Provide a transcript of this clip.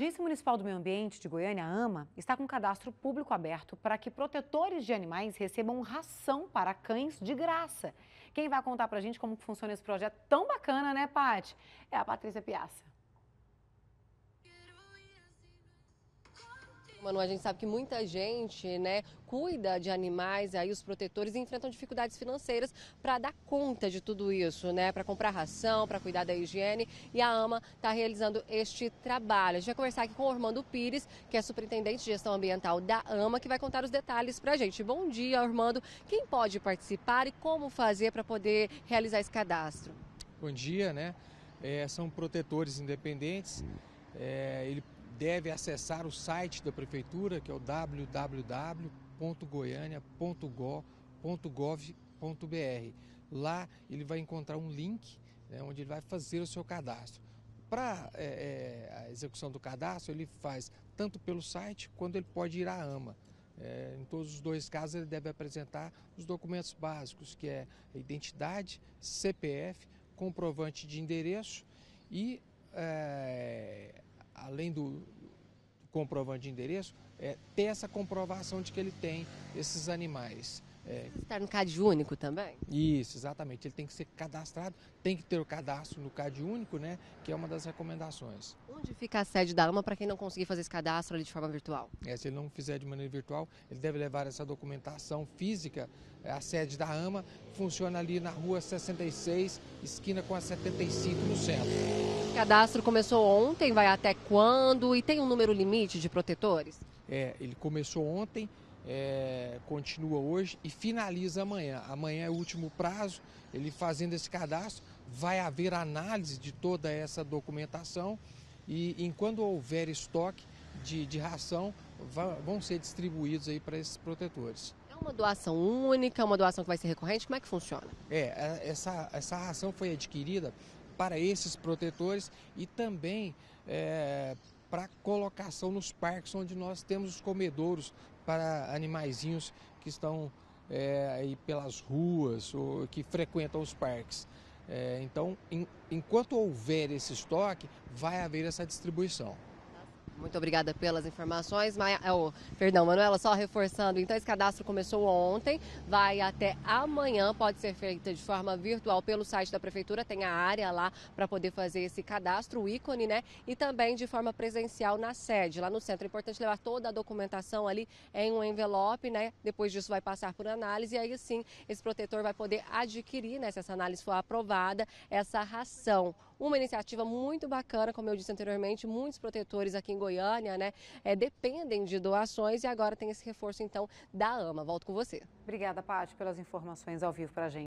A Agência Municipal do Meio Ambiente de Goiânia, AMA, está com um cadastro público aberto para que protetores de animais recebam ração para cães de graça. Quem vai contar para a gente como funciona esse projeto tão bacana, né, Paty? É a Patrícia Piassa. Manu, a gente sabe que muita gente, né, cuida de animais, aí os protetores enfrentam dificuldades financeiras para dar conta de tudo isso, né, para comprar ração, para cuidar da higiene, e a AMA está realizando este trabalho. A gente vai conversar aqui com o Ormando Pires, que é superintendente de gestão ambiental da AMA, que vai contar os detalhes para a gente. Bom dia, Ormando. Quem pode participar e como fazer para poder realizar esse cadastro? Bom dia, né? São protetores independentes, ele deve acessar o site da prefeitura, que é o www.goiania.gov.br. Lá ele vai encontrar um link, né, onde ele vai fazer o seu cadastro. Para a execução do cadastro, ele faz tanto pelo site quanto ele pode ir à AMA. Em todos os dois casos, ele deve apresentar os documentos básicos, que é a identidade, CPF, comprovante de endereço e... além do comprovante de endereço, ter essa comprovação de que ele tem esses animais. Está no Cade Único também? Isso, exatamente. Ele tem que ser cadastrado, tem que ter o cadastro no Cade Único, né, que é uma das recomendações. Onde fica a sede da AMA para quem não conseguir fazer esse cadastro ali de forma virtual? Se ele não fizer de maneira virtual, ele deve levar essa documentação física. A sede da AMA funciona ali na rua 66, esquina com a 75, no centro. O cadastro começou ontem, vai até quando? E tem um número limite de protetores? Ele começou ontem. Continua hoje e finaliza amanhã. Amanhã é o último prazo. Ele fazendo esse cadastro, vai haver análise de toda essa documentação e enquanto houver estoque de ração, vão ser distribuídos aí para esses protetores. É uma doação única, uma doação que vai ser recorrente? Como é que funciona? Essa ração foi adquirida para esses protetores e também para colocação nos parques, onde nós temos os comedouros para animaizinhos que estão aí pelas ruas ou que frequentam os parques. Então, enquanto houver esse estoque, vai haver essa distribuição. Muito obrigada pelas informações, Manuela, só reforçando, então esse cadastro começou ontem, vai até amanhã, pode ser feito de forma virtual pelo site da Prefeitura, tem a área lá para poder fazer esse cadastro, o ícone, né, e também de forma presencial na sede, lá no centro. É importante levar toda a documentação ali em um envelope, né, depois disso vai passar por análise, e aí sim, esse protetor vai poder adquirir, né, se essa análise for aprovada, essa ração. Uma iniciativa muito bacana, como eu disse anteriormente, muitos protetores aqui em Goiânia, né, dependem de doações e agora tem esse reforço, então, da AMA. Volto com você. Obrigada, Paty, pelas informações ao vivo para a gente.